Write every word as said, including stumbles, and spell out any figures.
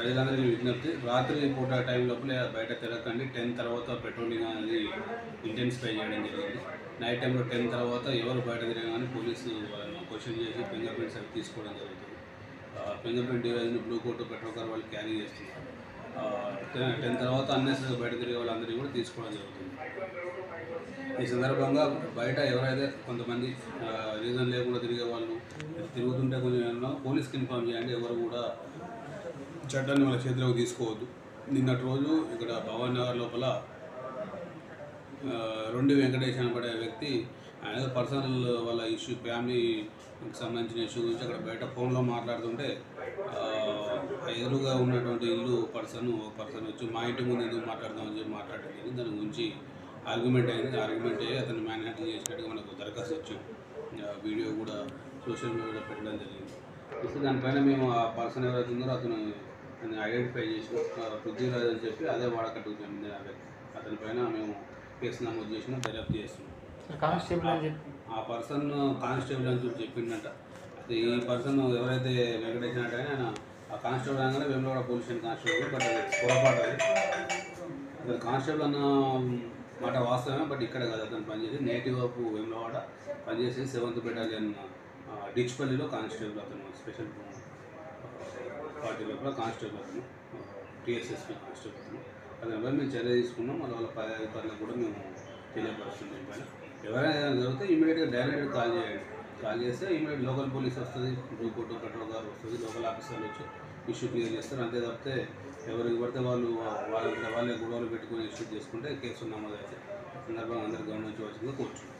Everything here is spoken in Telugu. ప్రజలందరికీ విజ్ఞప్తి, రాత్రి పూట టైం లోపల బయట తిరగకండి. టెన్ తర్వాత పెట్రోలింగ్ అనేది ఇంటెన్సిఫై చేయడం జరిగింది. నైట్ టైంలో టెన్ తర్వాత ఎవరు బయట తిరగానే పోలీసులు వాళ్ళని క్వశ్చన్ చేసి ఫింగర్ ప్రింట్స్ అవి తీసుకోవడం జరుగుతుంది. ఫింగర్ ప్రింట్ డివైజ్ని బ్లూ కోట్ పెట్రోల్ కార్ వాళ్ళు క్యారీ చేస్తున్నారు. టెన్ తర్వాత అన్నెసరీ బయట తిరిగే వాళ్ళందరినీ కూడా తీసుకోవడం జరుగుతుంది. ఈ సందర్భంగా బయట ఎవరైతే కొంతమంది రీజన్ లేకుండా తిరిగే వాళ్ళు తిరుగుతుంటే కొంచెం పోలీస్కి ఇన్ఫామ్ చేయండి. ఎవరు కూడా చట్టాన్ని వాళ్ళ చేతిలోకి తీసుకోవద్దు. నిన్నటి రోజు ఇక్కడ భవానీ నగర్ లోపల రెండు వెంకటేష్ అనబడే వ్యక్తి ఆయన పర్సనల్ వాళ్ళ ఇష్యూ, ఫ్యామిలీకి సంబంధించిన ఇష్యూ గురించి అక్కడ బయట ఫోన్లో మాట్లాడుతుంటే ఎదురుగా ఉన్నటువంటి ఇల్లు పర్సన్ ఒక పర్సన్ వచ్చి మా ఇంటి ముందు ఎందుకు మాట్లాడదామని చెప్పి మాట్లాడలేదు. దాని గురించి ఆర్గ్యుమెంట్ అయింది. ఆర్గ్యుమెంట్ అయ్యి అతను మ్యాన్ హ్యాండింగ్ చేసినట్టుగా మనకు దరఖాస్తు వచ్చాం. వీడియో కూడా సోషల్ మీడియాలో పెట్టడం జరిగింది. సో దానిపైన మేము ఆ పర్సన్ ఎవరైతే ఉందో అతను ఐడెంటిఫై చేసినాం, పృథ్వీరాజ్ అని చెప్పి. అదే వాడకట్టు చెందిన అతని పైన మేము కేసు నమోదు చేసినా దర్యాప్తు చేస్తున్నాం. కానిస్టేబుల్ అని చెప్పి ఆ పర్సన్ కానిస్టేబుల్ అని చెప్పి చెప్పిండట. అయితే ఈ పర్సన్ ఎవరైతే వెంకటేశ్వర ఆయన ఆ కానిస్టేబుల్ అనగానే Vemulawada police station constable, but అది పొరపాటు. అది అతను కానిస్టేబుల్ అన్న మాట వాస్తవమే, బట్ ఇక్కడ కాదు. అతను పనిచేసి నేటివ్ ఆఫ్ వేములవాడ, పనిచేసి సెవెంత్ బెటాలియన్ డిచ్పల్లిలో కానిస్టేబుల్. అతను స్పెషల్ పార్టీలో కూడా కానిస్టేబుల్, అతను టీఎస్ఎస్పీ కానిస్టేబుల్. అతను అతనిపై మేము చర్య తీసుకున్నాం. వాళ్ళ వాళ్ళ పై అధికారులకు కూడా మేము తెలియపరుస్తుంది. దీనిపైన ఎవరైనా ఏదైనా జరిగితే ఇమీడియట్గా డైరెక్ట్గా కాల్ చేయండి. కాల్ చేస్తే ఇమీడియట్ లోకల్ పోలీస్ వస్తుంది, బ్లూ కోట్ పెట్రోల్ గారు వస్తుంది, లోకల్ ఆఫీసర్లు వచ్చి ఇష్యూ క్లియర్ చేస్తారు. అంతే తప్పితే ఎవరికి పడితే వాళ్ళు వాళ్ళ వాళ్ళే గొడవలు పెట్టుకొని ఇష్యూ చేసుకుంటే కేసు నమోదు అయితే సందర్భంగా అందరూ గమనించవలసిందిగా కోరుతున్నాం.